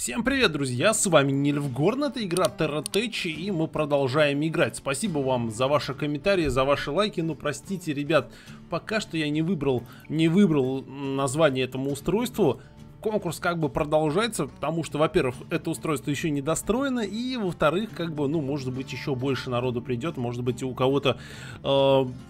Всем привет, друзья, с вами Nilfgaard, это игра TerraTech, и мы продолжаем играть. Спасибо вам за ваши комментарии, за ваши лайки, но простите, ребят, пока что я не выбрал название этому устройству. Конкурс как бы продолжается, потому что, во-первых, это устройство еще не достроено, и, во-вторых, как бы, ну, может быть, еще больше народу придет, может быть, и у кого-то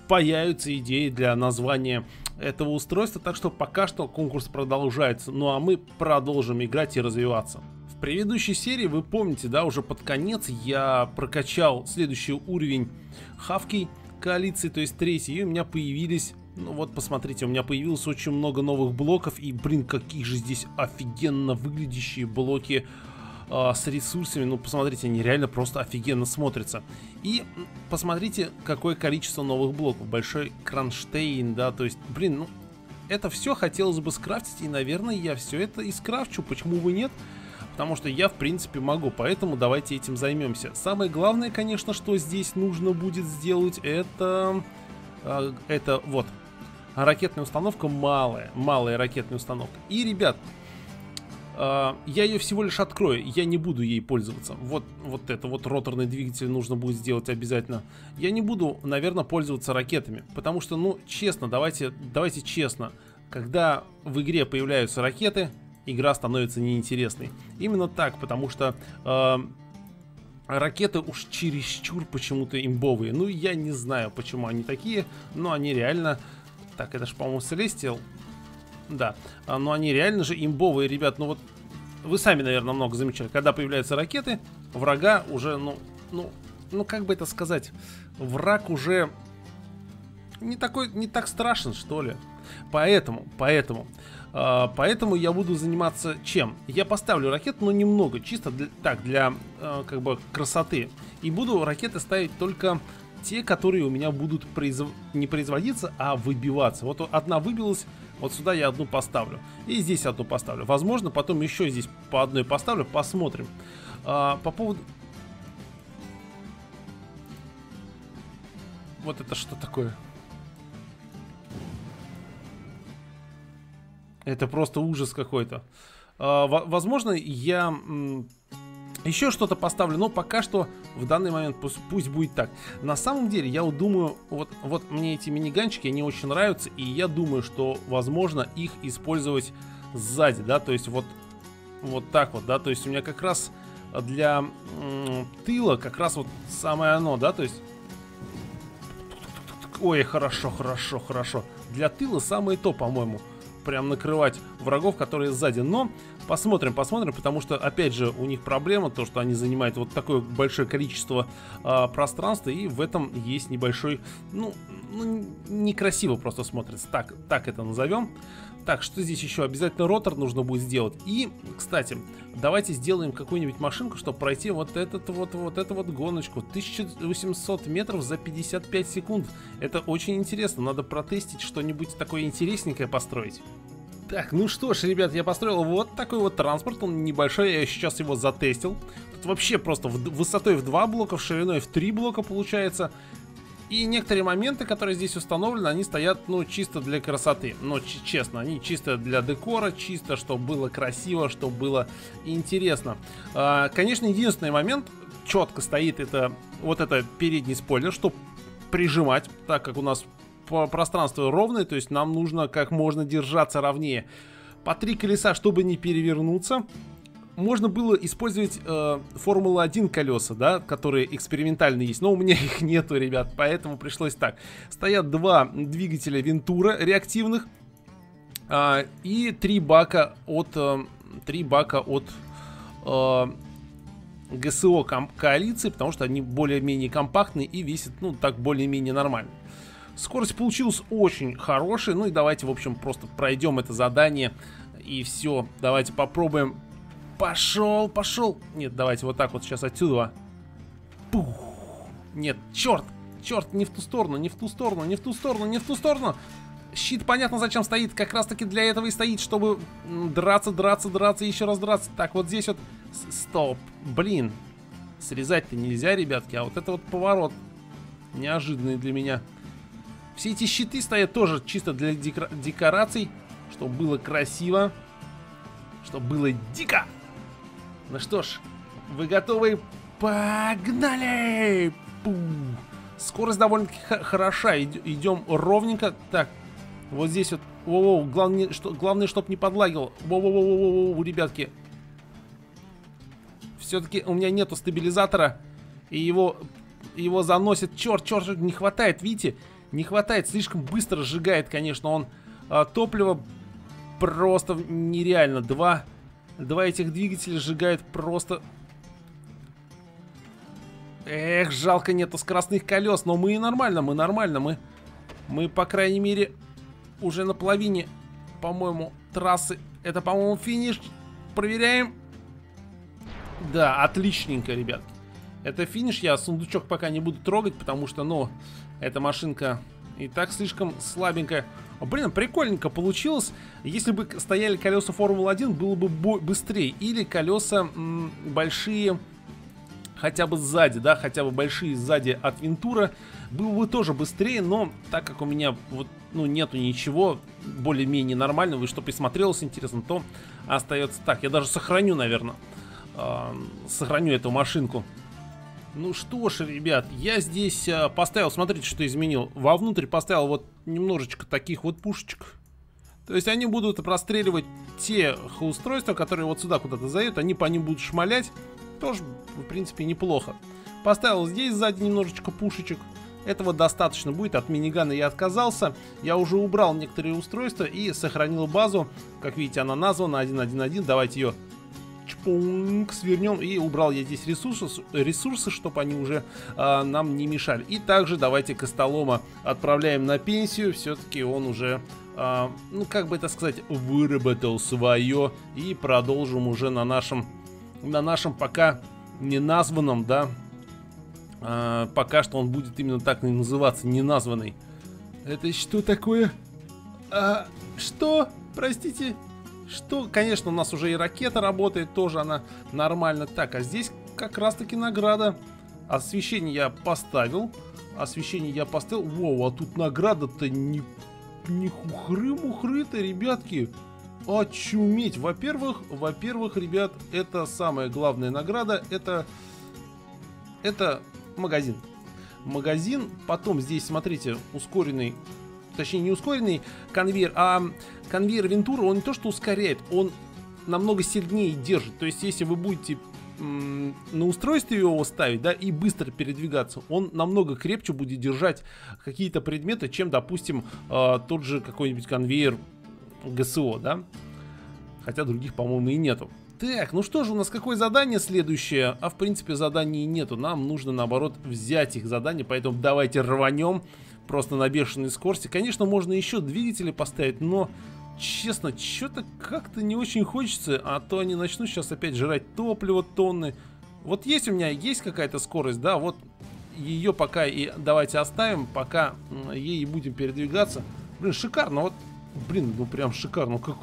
появятся идеи для названия этого устройства, так что пока что конкурс продолжается, ну а мы продолжим играть и развиваться. В предыдущей серии, вы помните, да, уже под конец я прокачал следующий уровень Хавки коалиции, то есть третий, и у меня появились, ну вот посмотрите, у меня появилось очень много новых блоков, и блин, какие же здесь офигенно выглядящие блоки с ресурсами, ну посмотрите, они реально просто офигенно смотрятся. И посмотрите, какое количество новых блоков, большой кронштейн, да, то есть, блин, ну это все хотелось бы скрафтить, и, наверное, я все это и скрафчу, почему бы нет, потому что я, в принципе, могу, поэтому давайте этим займемся. Самое главное, конечно, что здесь нужно будет сделать, это вот, ракетная установка малая ракетная установка. И, ребят, я ее всего лишь открою, я не буду ей пользоваться. Вот это вот роторный двигатель нужно будет сделать обязательно. Я не буду, наверное, пользоваться ракетами, потому что, ну, честно, давайте честно. Когда в игре появляются ракеты, игра становится неинтересной. Именно так, потому что ракеты уж чересчур почему-то имбовые. Ну, я не знаю, почему они такие, но они реально... Так, это же, по-моему, Celestial... Да, но они реально же имбовые, ребят. Ну вот, вы сами, наверное, много замечали. Когда появляются ракеты, врага уже, ну как бы это сказать, враг уже не так страшен, что ли. Поэтому я буду заниматься чем? Я поставлю ракет, но немного, чисто для как бы красоты. И буду ракеты ставить только те, которые у меня будут не производиться, а выбиваться. Вот одна выбилась, вот сюда я одну поставлю. И здесь одну поставлю. Возможно, потом еще здесь по одной поставлю. Посмотрим. По поводу... Вот это что такое? Это просто ужас какой-то. Возможно, я... Еще что-то поставлю, но пока что в данный момент пусть будет так. На самом деле, я думаю, вот мне эти миниганчики, они очень нравятся, и я думаю, что возможно их использовать сзади, да, то есть вот так вот, да, то есть у меня как раз для тыла как раз вот самое оно, да, то есть... Ой, хорошо. Для тыла самое то, по-моему, прям накрывать врагов, которые сзади, но... Посмотрим, потому что, опять же, у них проблема, то, что они занимают вот такое большое количество пространства, и в этом есть небольшой, ну, некрасиво просто смотрится, так это назовем. Так, что здесь еще? Обязательно ротор нужно будет сделать. И, кстати, давайте сделаем какую-нибудь машинку, чтобы пройти вот эту вот гоночку. 1800 метров за 55 секунд. Это очень интересно, надо протестить что-нибудь такое интересненькое построить. Так, ну что ж, ребят, я построил вот такой вот транспорт, он небольшой, я сейчас его затестил. Тут вообще просто высотой в 2 блока, шириной в 3 блока получается. И некоторые моменты, которые здесь установлены, они стоят, ну, чисто для красоты. Но, честно, они чисто для декора, чисто, чтобы было красиво, чтобы было интересно. Конечно, единственный момент, четко стоит, это вот это передний спойлер, чтобы прижимать, так как у нас... пространство ровное, то есть нам нужно как можно держаться ровнее. По 3 колеса, чтобы не перевернуться. Можно было использовать Формула-1 колеса, да, которые экспериментальные есть, но у меня их нету, ребят, поэтому пришлось так. Стоят 2 двигателя Вентура реактивных и 3 бака от ГСО коалиции, потому что они более-менее компактные и весят, ну, так более-менее нормально. Скорость получилась очень хорошая. Ну и давайте, в общем, просто пройдем это задание. И все, давайте попробуем. Пошел. Нет, давайте вот так вот сейчас отсюда. Пух. Нет, черт, не в ту сторону. Щит, понятно, зачем стоит. Как раз таки для этого и стоит, чтобы драться, еще раз драться. Так, вот здесь вот. Стоп, блин. Срезать-то нельзя, ребятки. А вот это вот поворот неожиданный для меня. Все эти щиты стоят тоже чисто для декораций, чтобы было красиво, чтобы было дико. Ну что ж, вы готовы? Погнали! Пум. Скорость довольно-таки хороша. Идем ровненько. Так, вот здесь вот. Воу, главное, чтоб не подлагил. Воу, ребятки. Все-таки у меня нету стабилизатора. И его заносит. Черт, не хватает, видите? Не хватает, слишком быстро сжигает, конечно, он топливо. Просто нереально. Два этих двигателя сжигают просто... Эх, жалко, нету скоростных колес. Но мы нормально, мы, по крайней мере, уже на половине, по-моему, трассы. Это, по-моему, финиш. Проверяем. Да, отличненько, ребят. Это финиш. Я сундучок пока не буду трогать, потому что, ну, эта машинка и так слишком слабенькая. Блин, прикольненько получилось. Если бы стояли колеса Формулы-1, было бы быстрее. Или колеса большие... Хотя бы сзади, да, хотя бы большие сзади от Вентура. Было бы тоже быстрее, но так как у меня вот, ну, нету ничего более-менее нормального, и что присмотрелось интересно, то остается так. Я даже сохраню, наверное, сохраню эту машинку. Ну что ж, ребят, я здесь поставил, смотрите, что изменил. Вовнутрь поставил вот немножечко таких вот пушечек. То есть они будут простреливать те устройства, которые вот сюда куда-то заедут, они по ним будут шмалять. Тоже, в принципе, неплохо. Поставил здесь сзади немножечко пушечек. Этого достаточно будет. От минигана я отказался. Я уже убрал некоторые устройства и сохранил базу. Как видите, она названа 1.1.1. Давайте ее чпунг свернем. И убрал я здесь ресурсы, чтобы они уже нам не мешали. И также давайте Костолома отправляем на пенсию. Все-таки он уже... ну, как бы это сказать, выработал свое. И продолжим уже на нашем... пока не названном, да, пока что он будет именно так и называться, не названный. Это что такое? Что? Простите. Что? Конечно, у нас уже и ракета работает, тоже она нормально. Так, а здесь как раз-таки награда. Освещение я поставил. Воу, а тут награда-то не хухры-мухры-то, ребятки. Очуметь. Во-первых, ребят, это самая главная награда. Это магазин. Потом здесь, смотрите, ускоренный. Точнее, не ускоренный конвейер, а конвейер Вентура. Он не то что ускоряет, он намного сильнее держит. То есть, если вы будете на устройстве его ставить, да, и быстро передвигаться, он намного крепче будет держать какие-то предметы, чем, допустим, тот же какой-нибудь конвейер ГСО, да? Хотя других, по-моему, и нету. Так, ну что же, у нас какое задание следующее? А в принципе заданий нету. Нам нужно, наоборот, взять их задание. Поэтому давайте рванем. Просто на бешеной скорости. Конечно, можно еще двигатели поставить, но честно, что-то как-то не очень хочется. А то они начнут сейчас опять жрать топливо, тонны. Вот есть у меня, есть какая-то скорость, да? Вот ее пока и давайте оставим. Пока ей будем передвигаться. Блин, шикарно, вот. Блин, ну прям шикарно, как...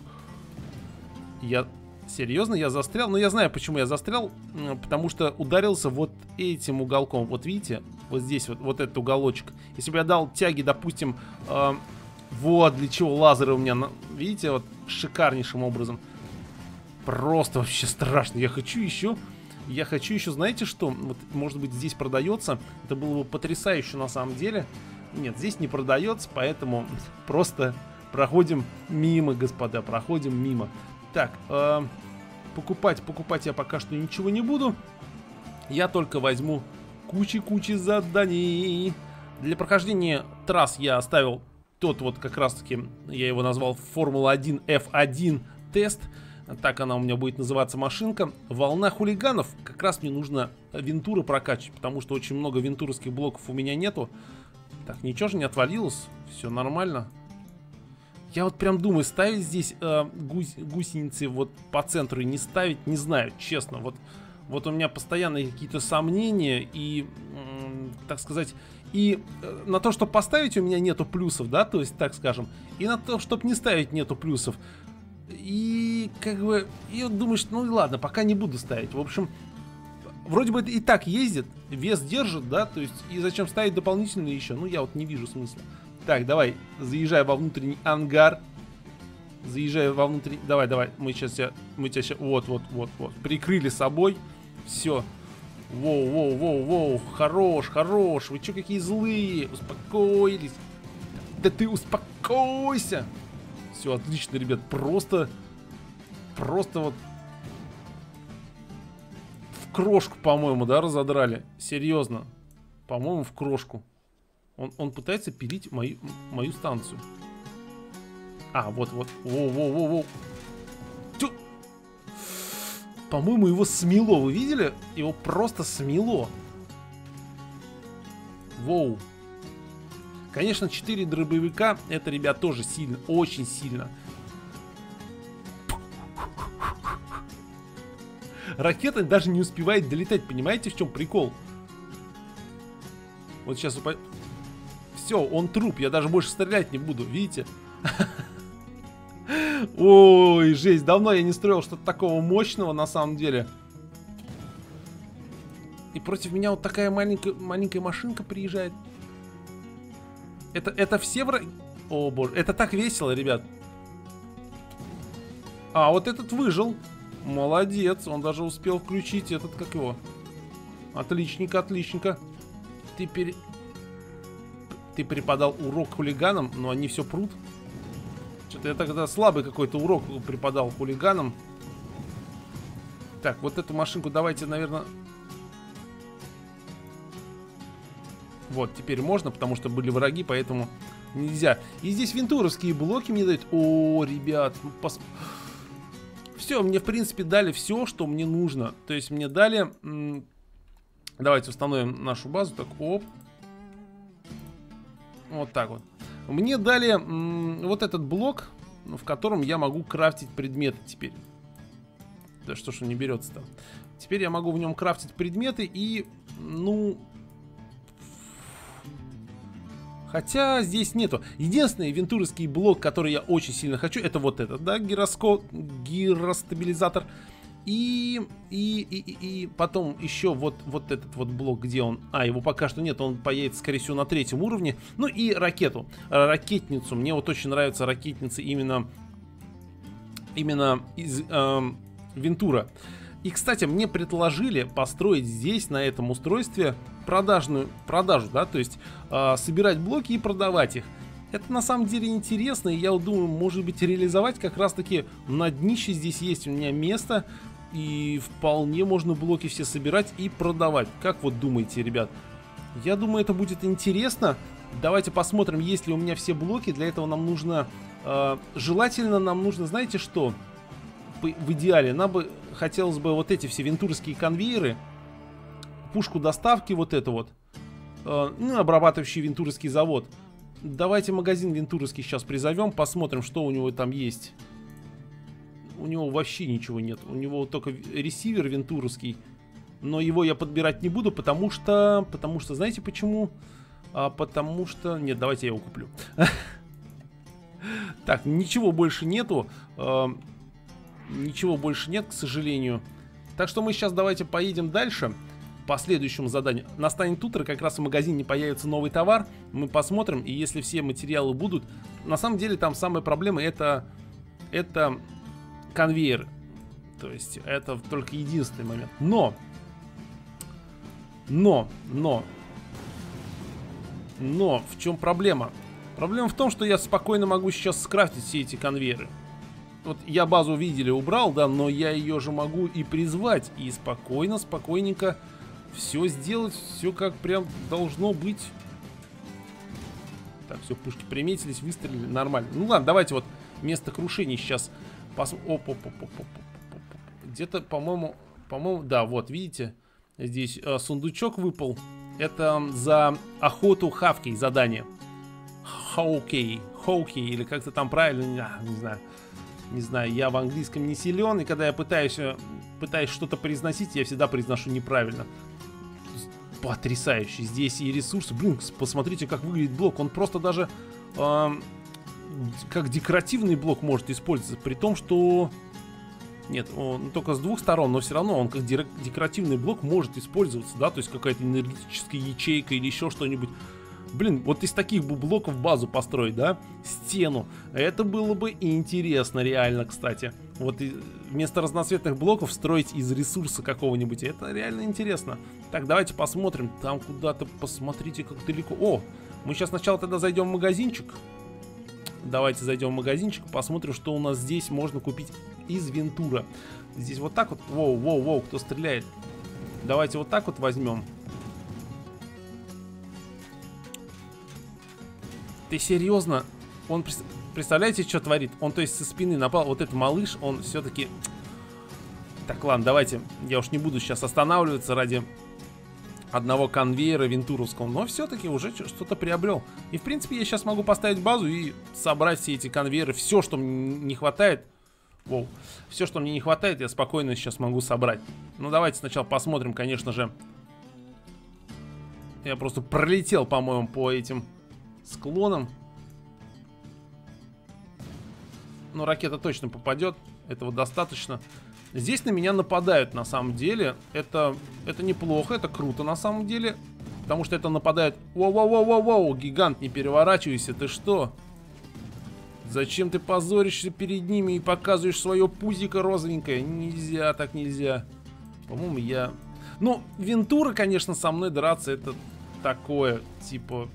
Я... Серьезно, я застрял? Но я знаю, почему я застрял. Потому что ударился вот этим уголком. Вот видите? Вот здесь вот, вот этот уголочек. Если бы я дал тяги, допустим... вот для чего лазеры у меня... Видите, вот шикарнейшим образом. Просто вообще страшно. Я хочу еще... знаете что? Вот, может быть, здесь продается. Это было бы потрясающе на самом деле. Нет, здесь не продается, поэтому просто... Проходим мимо, господа, проходим мимо. Так, покупать я пока что ничего не буду. Я только возьму кучи-кучи заданий. Для прохождения трасс я оставил тот вот как раз-таки, я его назвал Формула-1 F1 тест. Так она у меня будет называться машинка. Волна хулиганов. Как раз мне нужно Вентуры прокачать, потому что очень много вентуровских блоков у меня нету. Так, ничего же не отвалилось, все нормально. Я вот прям думаю, ставить здесь гусеницы вот по центру и не ставить, не знаю, честно. Вот у меня постоянно какие-то сомнения и, так сказать, и на то, чтобы поставить, у меня нету плюсов, да, то есть, так скажем. И на то, чтобы не ставить, нету плюсов. И, как бы, я думаю, что, ну ладно, пока не буду ставить. В общем, вроде бы и так ездит, вес держит, да, то есть, и зачем ставить дополнительные еще? Ну, я вот не вижу смысла. Так, давай, заезжай во внутренний ангар. Заезжаю вовнутрь. Давай, давай. Мы тебя сейчас... Вот. Прикрыли собой. Все. Воу. Хорош. Вы что, какие злые? Успокоились. Да ты успокойся. Все, отлично, ребят. Просто вот... В крошку, по-моему, да, разодрали. Серьезно. По-моему, в крошку. Он пытается пилить мою станцию. А, вот. Воу. По-моему, его смело. Вы видели? Его просто смело. Воу. Конечно, 4 дробовика. Это, ребят, тоже сильно. Очень сильно. Ракета даже не успевает долетать. Понимаете, в чем прикол? Вот сейчас упадет. Все, он труп. Я даже больше стрелять не буду. Видите? Ой, жесть. Давно я не строил что-то такого мощного, на самом деле. И против меня вот такая маленькая машинка приезжает. Это все враги? О, боже. Это так весело, ребят. А, вот этот выжил. Молодец. Он даже успел включить этот, как его. Отличненько. Ты преподал урок хулиганам, но они все прут. Что-то я тогда слабый какой-то урок преподал хулиганам. Так, вот эту машинку давайте, наверное... Вот, теперь можно, потому что были враги, поэтому нельзя. И здесь вентуровские блоки мне дают. О, ребят, все, мне в принципе дали все, что мне нужно. То есть мне дали... Давайте установим нашу базу. Так, оп. Вот так вот. Мне дали вот этот блок, в котором я могу крафтить предметы теперь. Да что ж он не берется-то. Теперь я могу в нем крафтить предметы и, ну... Хотя здесь нету. Единственный вентуровский блок, который я очень сильно хочу, это вот этот, да, гиростабилизатор. И потом еще вот этот вот блок, где он... А, его пока что нет, он появится, скорее всего, на 3-м уровне. Ну и ракетницу. Мне вот очень нравятся ракетницы именно из Вентура. И, кстати, мне предложили построить здесь, на этом устройстве, продажу, да, то есть собирать блоки и продавать их. Это на самом деле интересно, и я думаю, может быть, реализовать как раз-таки на днище здесь есть у меня место, и вполне можно блоки все собирать и продавать. Как вот думаете, ребят? Я думаю, это будет интересно. Давайте посмотрим, есть ли у меня все блоки. Для этого нам нужно... желательно нам нужно, знаете что? В идеале нам бы хотелось бы вот эти все вентурские конвейеры, пушку доставки вот это вот, ну, обрабатывающий вентурский завод. Давайте магазин вентуровский сейчас призовем, посмотрим, что у него там есть. У него вообще ничего нет. У него только ресивер вентуровский. Но его я подбирать не буду, потому что, знаете почему? Потому что... Нет, давайте я его куплю. Так, ничего больше нету. Ничего больше нет, к сожалению. Так что мы сейчас давайте поедем дальше. По следующему заданию. Настанет утро, как раз в магазине появится новый товар. Мы посмотрим, и если все материалы будут... На самом деле там самая проблема это конвейер. То есть это только единственный момент. Но в чем проблема? Проблема в том, что я спокойно могу сейчас скрафтить все эти конвейеры. Вот я базу, видели, убрал, да, но я ее же могу и призвать. И спокойненько все сделать, все как прям должно быть. Так, все, пушки приметились, выстрелили, нормально. Ну ладно, давайте вот место крушения сейчас посмотрим. Где-то, по-моему, да, вот, видите, здесь сундучок выпал. Это за охоту хавки задание. Хоукей, или как-то там правильно, не знаю, я в английском не силен, и когда я пытаюсь что-то произносить, я всегда произношу неправильно. Потрясающе. Здесь и ресурсы. Блин, посмотрите, как выглядит блок. Он просто даже как декоративный блок может использоваться. При том, что... Нет, он только с двух сторон, но все равно он как декоративный блок может использоваться, да? То есть какая-то энергетическая ячейка или еще что-нибудь. Блин, вот из таких бы блоков базу построить, да? Стену. Это было бы интересно реально, кстати. Вот вместо разноцветных блоков строить из ресурса какого-нибудь. Это реально интересно. Так, давайте посмотрим. Там куда-то, посмотрите, как далеко. О, мы сейчас сначала тогда зайдем в магазинчик. Давайте зайдем в магазинчик, посмотрим, что у нас здесь можно купить из Вентура. Здесь вот так вот. Воу, кто стреляет? Давайте вот так вот возьмем. Ты серьезно? Он, представляете, что творит? Он, то есть, со спины напал. Вот этот малыш, он все-таки... Так, ладно, давайте. Я уж не буду сейчас останавливаться ради одного конвейера вентуровского. Но все-таки уже что-то приобрел. И, в принципе, я сейчас могу поставить базу и собрать все эти конвейеры. Все, что мне не хватает... Воу. Все, что мне не хватает, я спокойно сейчас могу собрать. Ну, давайте сначала посмотрим, конечно же. Я просто пролетел, по-моему, по этим... склоном. Но ракета точно попадет. Этого достаточно. Здесь на меня нападают, на самом деле. Это неплохо, это круто, на самом деле. Потому что это нападает... Воу-воу-воу-воу-воу, гигант, не переворачивайся, ты что? Зачем ты позоришься перед ними и показываешь свое пузико розовенькое? Нельзя, так нельзя. По-моему, я... Ну, Вентура, конечно, со мной драться, это такое, типа...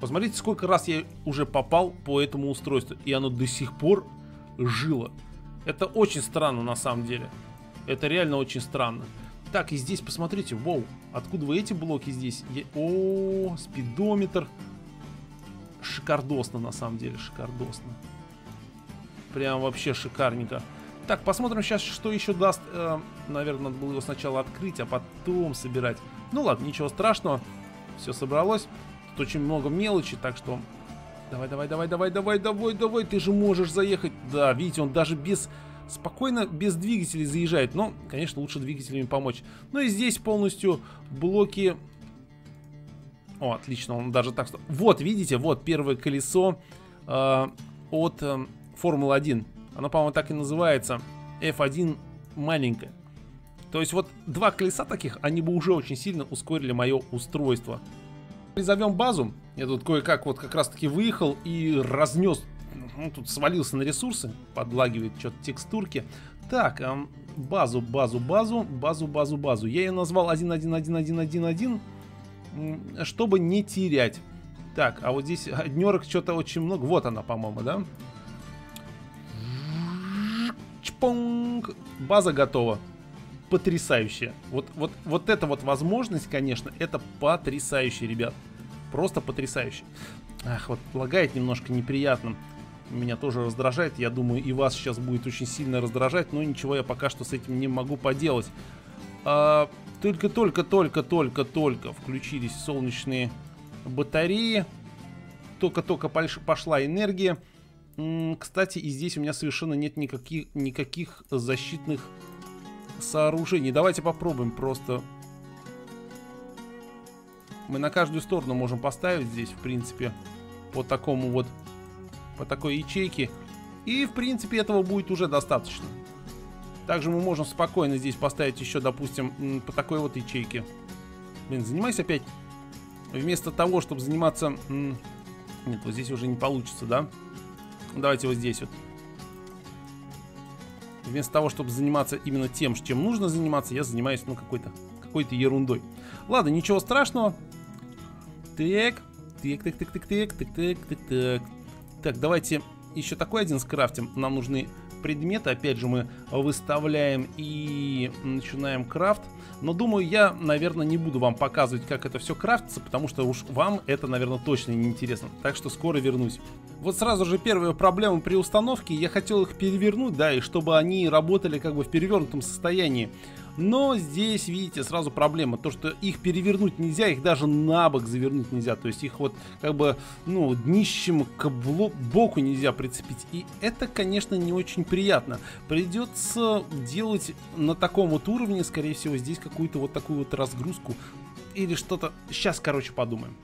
Посмотрите, сколько раз я уже попал по этому устройству, и оно до сих пор жило. Это очень странно, на самом деле. Это реально очень странно. Так, и здесь посмотрите, вау, откуда вы эти блоки здесь? О, спидометр. Шикардосно, на самом деле, шикардосно. Прям вообще шикарненько. Так, посмотрим сейчас, что еще даст. Наверное, надо было его сначала открыть, а потом собирать. Ну ладно, ничего страшного, все собралось. Тут очень много мелочи, так что... Давай, ты же можешь заехать. Да, видите, он даже без... Спокойно, без двигателей заезжает. Но, конечно, лучше двигателями помочь. Ну и здесь полностью блоки... О, отлично, он даже так... Вот, видите, вот первое колесо от Формулы-1. Оно, по-моему, так и называется. F1 маленькое. То есть вот два колеса таких, они бы уже очень сильно ускорили мое устройство. Призовем базу. Я тут кое-как вот как раз таки выехал и разнес. Ну, тут свалился на ресурсы. Подлагивает что-то текстурки. Так, базу. Я ее назвал 1.1.1.1.1.1, чтобы не терять. Так, а вот здесь однерок что-то очень много. Вот она, по-моему, да? Чпонг. База готова. Потрясающе. Вот эта вот возможность, конечно, это потрясающе, ребят. Просто потрясающе. Ах, вот лагает немножко неприятно. Меня тоже раздражает. Я думаю, и вас сейчас будет очень сильно раздражать. Но ничего я пока что с этим не могу поделать. Только включились солнечные батареи. Только-только пошла энергия. Кстати, и здесь у меня совершенно нет никаких защитных сооружений. Давайте попробуем просто. Мы на каждую сторону можем поставить здесь, в принципе, по такому вот, по такой ячейке. И, в принципе, этого будет уже достаточно. Также мы можем спокойно здесь поставить еще, допустим, по такой вот ячейке. Блин, занимаюсь опять. Вместо того, чтобы заниматься... Нет, вот здесь уже не получится, да? Давайте вот здесь вот. Вместо того, чтобы заниматься именно тем, чем нужно заниматься, я занимаюсь, ну, какой-то ерундой. Ладно, ничего страшного. Так. Так, давайте еще такой один скрафтим. Нам нужны предметы. Опять же, мы выставляем и начинаем крафт. Но, думаю, я, наверное, не буду вам показывать, как это все крафтится, потому что уж вам это, наверное, точно не интересно. Так что скоро вернусь. Вот сразу же первая проблема при установке. Я хотел их перевернуть, да, и чтобы они работали как бы в перевернутом состоянии. Но здесь, видите, сразу проблема. То, что их перевернуть нельзя, их даже на бок завернуть нельзя. То есть их вот как бы, ну, днищем к боку нельзя прицепить. И это, конечно, не очень приятно. Придется делать на таком вот уровне, скорее всего, здесь какую-то вот такую вот разгрузку. Или что-то. Сейчас, короче, подумаем.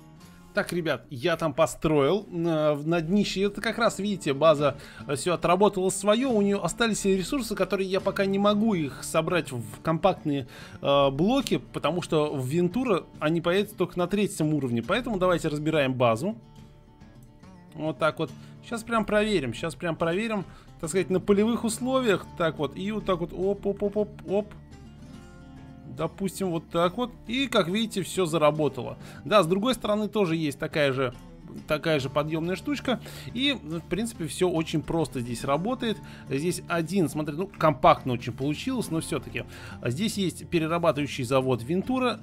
Так, ребят, я там построил на днище. Это как раз, видите, база все отработала свое. У нее остались ресурсы, которые я пока не могу их собрать в компактные блоки, потому что в Вентура они появятся только на 3-м уровне. Поэтому давайте разбираем базу. Вот так вот. Сейчас прям проверим. Так сказать, на полевых условиях. Так вот. И вот так вот. Оп. Допустим, вот так вот. И, как видите, все заработало. Да, с другой стороны тоже есть такая же подъемная штучка. И, в принципе, все очень просто здесь работает. Здесь один, смотри, ну, компактно очень получилось, но все-таки. Здесь есть перерабатывающий завод Вентура,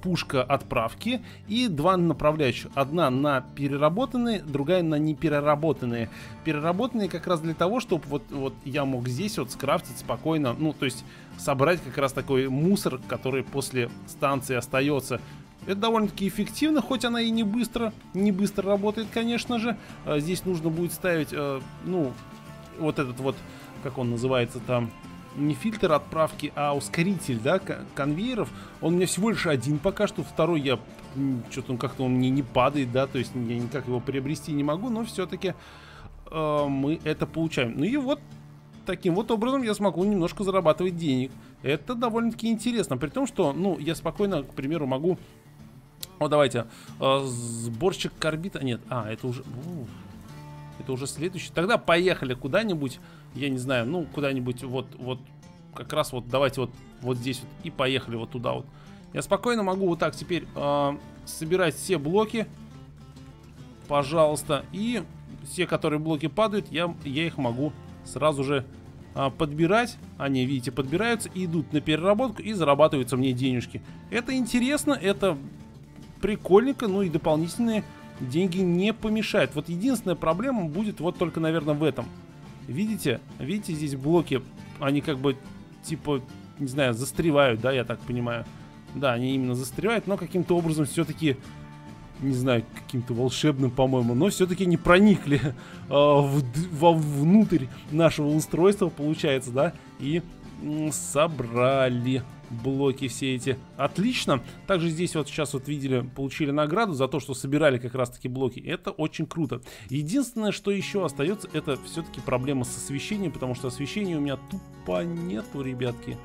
пушка отправки и два направляющих. Одна на переработанные, другая на непереработанные. Переработанные как раз для того, чтобы вот я мог здесь вот скрафтить спокойно, ну, то есть собрать как раз такой мусор, который после станции остается. Это довольно-таки эффективно, хоть она и не быстро работает, конечно же. Здесь нужно будет ставить, ну, вот этот вот, как он называется там, не фильтр отправки, а ускоритель, да, конвейеров. Он у меня всего лишь один пока что, второй я что-то он как-то он мне не падает, да, то есть я никак его приобрести не могу, но все-таки мы это получаем. Ну и вот таким вот образом я смогу немножко зарабатывать денег. Это довольно-таки интересно, при том, что, ну, я спокойно, к примеру, могу... Вот давайте, сборщик карбита... Нет, это уже... Это уже следующий. Тогда поехали куда-нибудь, я не знаю, ну, куда-нибудь вот, как раз вот, давайте вот здесь вот, и поехали вот туда вот. Я спокойно могу вот так теперь собирать все блоки, пожалуйста, и все, которые блоки падают, я их могу сразу же подбирать. Они, видите, подбираются, идут на переработку и зарабатываются мне денежки. Это интересно, это прикольненько, ну и дополнительные деньги не помешают. Вот единственная проблема будет вот только, наверное, в этом. Видите, здесь блоки, они как бы, типа, не знаю, застревают, да, я так понимаю. Да, они именно застревают, но каким-то образом все-таки, не знаю, каким-то волшебным, по-моему, но все-таки не проникли вовнутрь нашего устройства, получается, да, и собрали блоки все эти. Отлично. Также здесь вот сейчас вот видели, получили награду за то, что собирали как раз таки блоки. Это очень круто. Единственное, что еще остается, это все-таки проблема с освещением, потому что освещения у меня тупо нету, ребятки.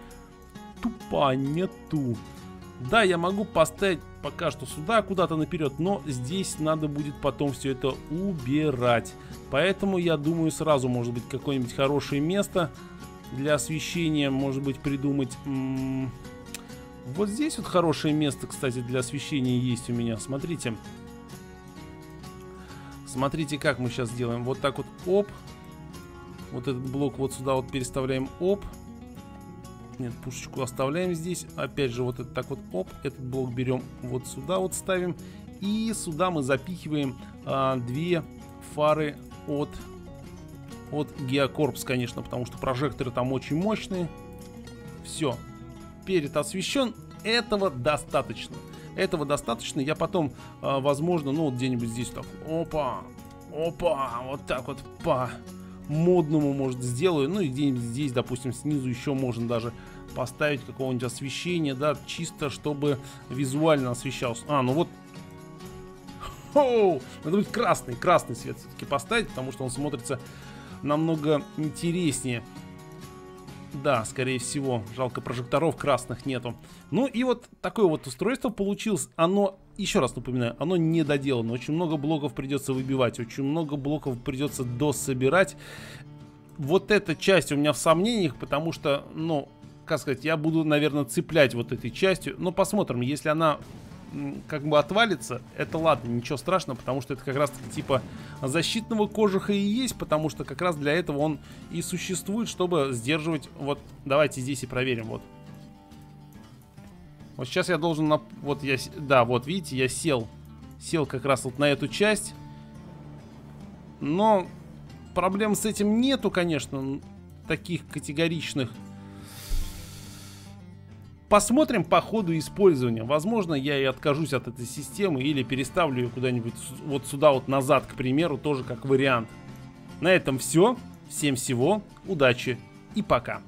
Тупо нету. Да, я могу поставить пока что сюда куда-то наперед, но здесь надо будет потом все это убирать. Поэтому я думаю, сразу может быть какое-нибудь хорошее место для освещения, может быть, придумать. Вот здесь вот хорошее место, кстати, для освещения есть у меня. Смотрите. Смотрите, как мы сейчас делаем. Вот так вот, оп. Вот этот блок вот сюда вот переставляем, оп. Нет, пушечку оставляем здесь. Опять же, вот это так вот, оп. Этот блок берем вот сюда вот ставим. И сюда мы запихиваем две фары от GeoCorpse, конечно, потому что прожекторы там очень мощные. Все, перед освещен. Этого достаточно. Я потом, возможно, ну вот где-нибудь здесь так, опа, вот так вот по модному, может, сделаю. Ну и где-нибудь здесь, допустим, снизу еще можно даже поставить какого-нибудь освещения, да, чисто чтобы визуально освещался. Ну вот. Надо будет красный свет все-таки поставить, потому что он смотрится намного интереснее. Да, скорее всего. Жалко, прожекторов красных нету. Ну и вот такое вот устройство получилось. Оно, еще раз напоминаю, оно не доделано. Очень много блоков придется выбивать. Очень много блоков придется дособирать. Вот эта часть у меня в сомнениях, потому что, ну, как сказать, я буду, наверное, цеплять вот этой частью. Но посмотрим, если она как бы отвалится, это ладно, ничего страшного, потому что это как раз таки типа защитного кожуха и есть, потому что как раз для этого он и существует, чтобы сдерживать. Вот, давайте здесь и проверим. Вот сейчас я должен вот я, да, вот видите, я сел как раз вот на эту часть. Но проблем с этим нету, конечно, таких категоричных. Посмотрим по ходу использования. Возможно, я и откажусь от этой системы или переставлю ее куда-нибудь вот сюда вот назад, к примеру, тоже как вариант. На этом все. Всем удачи и пока.